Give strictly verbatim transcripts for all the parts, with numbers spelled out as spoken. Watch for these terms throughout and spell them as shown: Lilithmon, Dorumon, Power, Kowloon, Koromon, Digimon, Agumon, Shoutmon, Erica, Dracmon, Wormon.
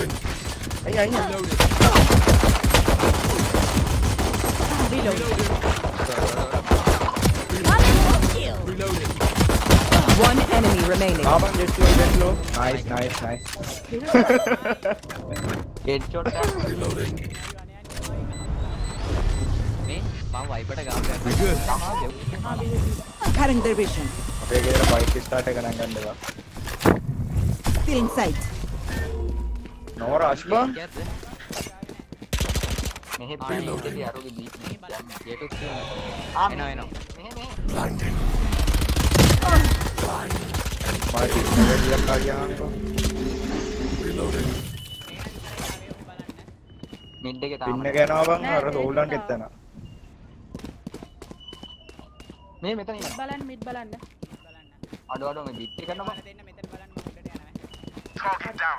Hang on, hang on. Reloaded. Reloaded. Reloaded. One enemy remaining. Nice, nice, nice. Reloading. Current their vision. Still inside. No rush, bro. Reloading. I know, I know. Blinding. Reloading. Pinne me mid balan mid balan adu adu me beat karnawa down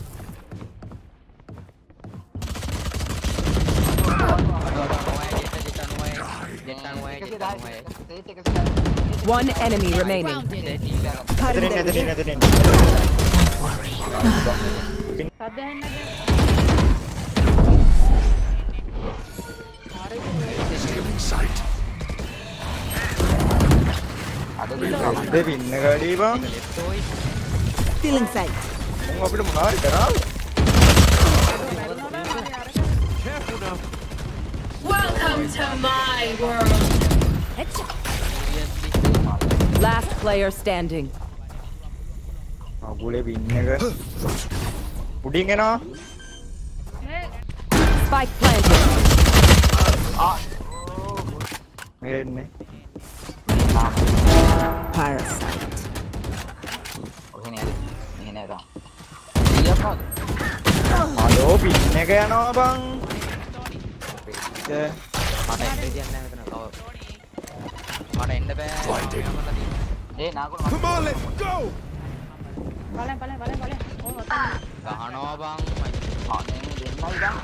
One enemy remaining. Sight. They win, Nagadiba. Still inside. Welcome to my world. Last player standing. Pudding enough? Spike planted. Parasite. Okay, nahi, nahi nahi raha. Liya pa. Hello, pinne gaya na bang. Yeah. Mata end janna metana cover. Mata end ba. Hey, na ko. Come on, let's go. Bale bale bale bale. Oh, gahana bang. Paane dennai bang.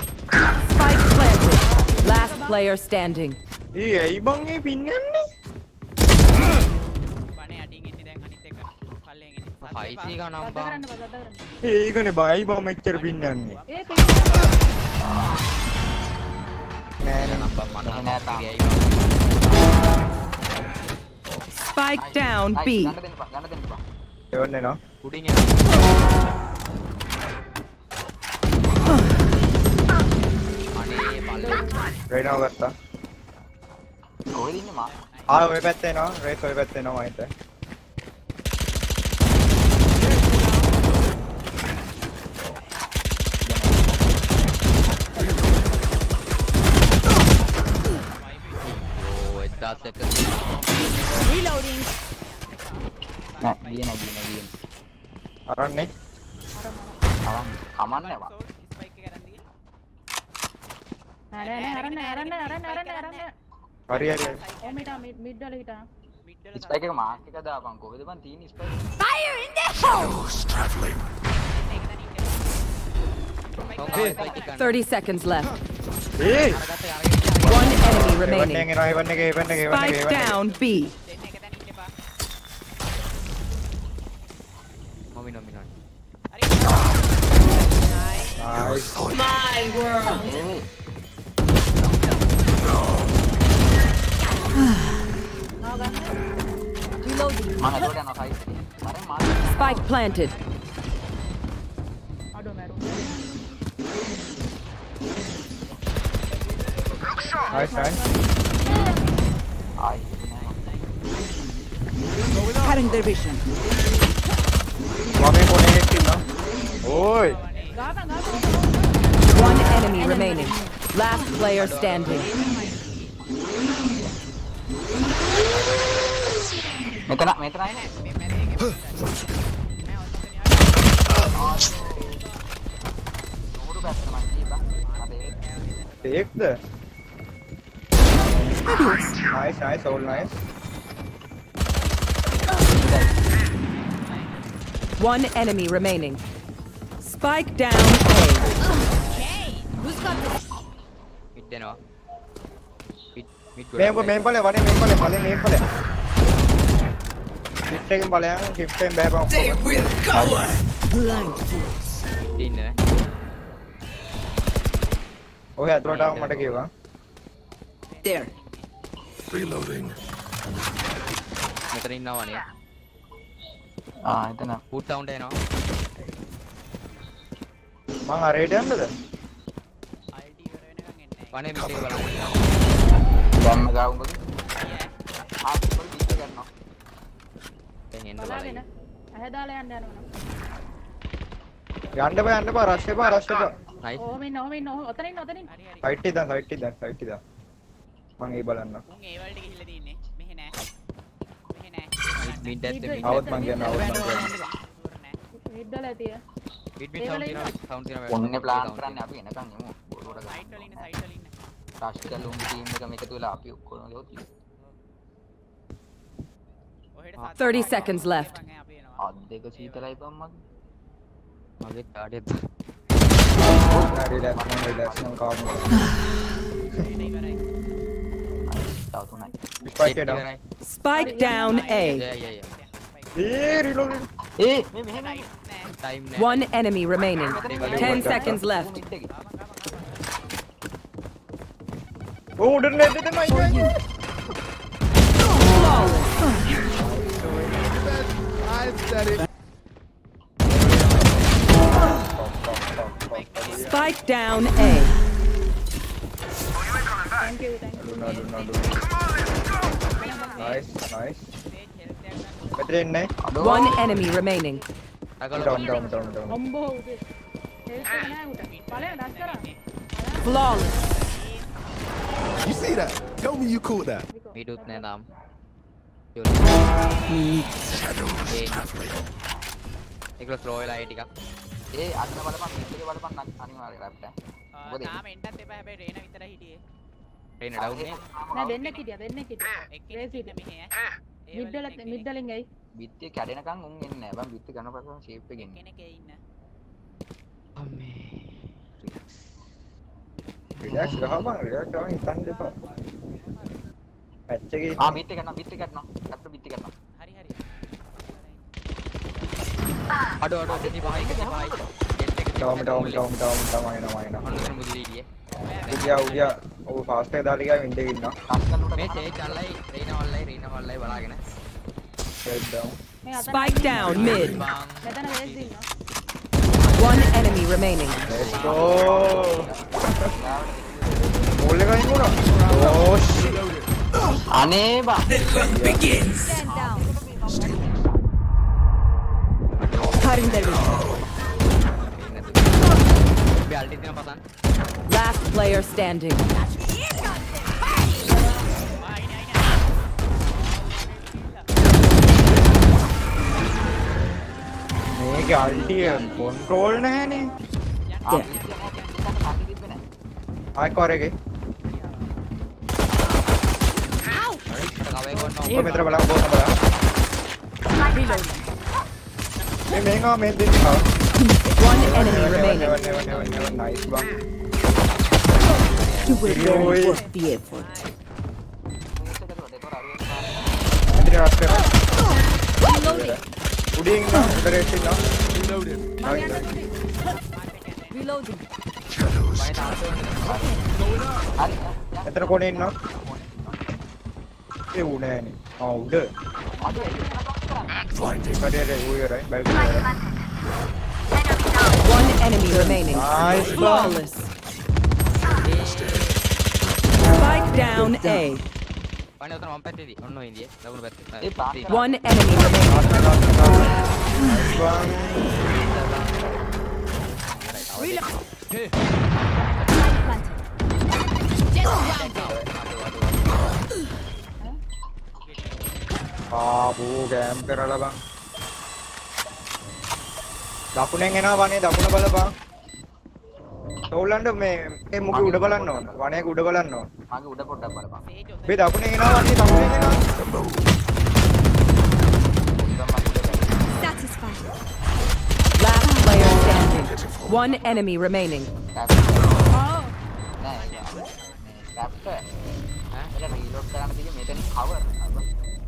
Spike planted. Last player standing. Ee ai bang e pin ganne. I see a number. Hey, gonna buy bomb maker bin. Man, spike down B. Right now, that's the I will bet they know. Right, so I bet they know. I think. Reloading. No, we are not. Are on me. Come on, Neva. Hurry, hurry. Oh, mid, mid, mid, mid. It's like a mark. It's like a mark. It's like a fire in the house. Thirty seconds left. Hey. One enemy remaining. Spike down B. My world. Spike planted. Nice, nice. Having their vision. One enemy remaining. Last player standing. Saved. Nice, nice, all nice. One enemy remaining. Spike down. Okay. Who's got this? Mid deno. Mid mid go. Main ko main pale, one main pale, pale main pale. Mid frame pale, hip frame back off. They will cover. Blind fools. Dinner. Oh yeah, throw down mata kiwa. There. Reloading. Matarin na wani. Ah, it's enough. Put down there now. Mang array down there. One enemy. Bomb लगाऊंगा. आप ऊपर पीछे करना. कहीं इंदौर वाले. Ahead वाले अंडे ना. अंडे पे अंडे पे रास्ते पे रास्ते पे. ओ मैं नो मैं नो उतने नो उतने. Side टी दा side टी दा side टी दा. मंग ये बालना. मंग ये बाल टी किसी लेती नहीं. Mid death, mid out mangena out mangena mid dala tiya mid mid sound dina sound dina onne plan karanne api enakan emu borota ganna side walinna side walinna tactical um team ekam ekatu wala api okkona lewo tiya thirty seconds left addeka seethalai bamma mage taade taade dash dash nam kaam Spike down. Spike down A. Yeah, yeah, yeah. Hey, reload. One enemy remaining. Ten seconds left. Oh, didn't let it my guy. Spike down A. Thank you, thank you. No, no, no, no. Nice, nice. One enemy remaining. Down, down, down, down. Flawless. You see that? Tell me you caught that. We do it now. Shadows traveling. Take a throw, I dig up. Hey, I'm not a man. I'm not a man. I'm not a man. Rain down here. Na denna kidiya denna kidiya. Race inna mehe. Middle middle ingai. Bitti kadenakan un inna. Ban bitti ganna pasan shape ekenne. Keneke inna. Amme. Relax rahama relax rahama intan depa. Patchege. Ah bitti ganna bitti ganna. After bitti ganna. Hari hari. Ado ado denni bahai ganna bahai. Down down down down down ayna ayna. Annu mudiliye. Udiya udiya Oh, fast I dali guy window inna. Me sage allai, Reina allai, Reina allai balagena. Spike down. Spike down mid. One enemy remaining. Let's go. Bolle ka inko na. Oh shit. Ane ba. The hunt begins. Stand down. Harinder. Be alti dina pasan. Last player standing. Control na hai ne. I correct. One enemy remaining. Nice one. You will really worth the effort. Reloading. One enemy remaining. Flawless. Spike down A. One enemy remaining. ඕලන්ඩ මේ මේ මුගේ උඩ බලන්න ඕන. වණේ උඩ බලන්න ඕන. මගේ උඩ පොඩ්ඩක් බලපන්. මේ දකුණේ එනවා වගේ දකුණේ එනවා. Satisfied. Last player standing. One enemy remaining. Oh. Capture. හා එලා රීලෝඩ් කරන්න තියෙන්නේ මෙතන cover.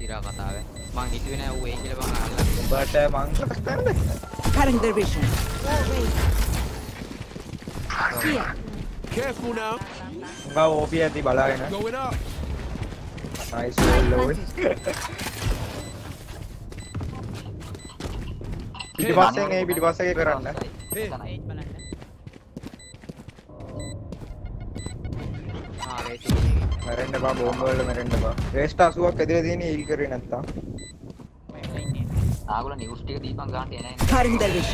ඉරා කතාවේ. මං හිතුවේ නෑ ඌ ඒ කියලා මං අල්ලලා. ඔබට මං cutting their vision. Here. Careful now. Wow, O P anti balagan. Going up. Nice low. Bidi passe ne bidi passe ke karanna. Ah, right. Merenda ba bomb wala merenda ba. Rest eighty ak edire diyenne heal kare naththam. Aagula news tika deepan ganna ena ena. Harinda vish.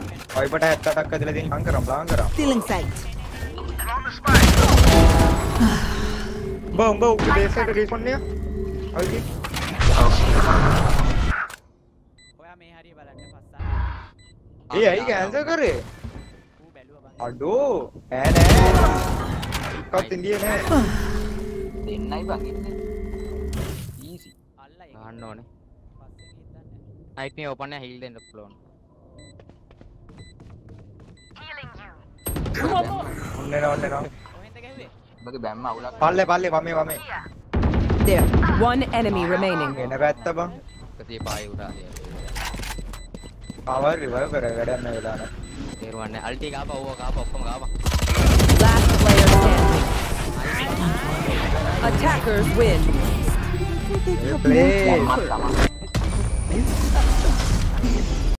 Wiper ta attack kadila din bang karam, bang karam. Stealing sight. On the spike. Bomb, bomb, the base side respawn niya. Okay. Oya me hari balanne passa. Eh, ai cancel kare. Ado, eh ne. Cut indiye ne. Dennai baginne. Easy. Ganna one. Night me open na heal den clone. Healing you. Onne na onne na. Palle palle vame vame. There, one enemy remaining. Ena patta ba. Kathiye paye uda. Power revive kare gada me udana. Theruwanne ulti gaapa uwa gaapa okkoma gaapa. Last player standing. Attackers win. Play.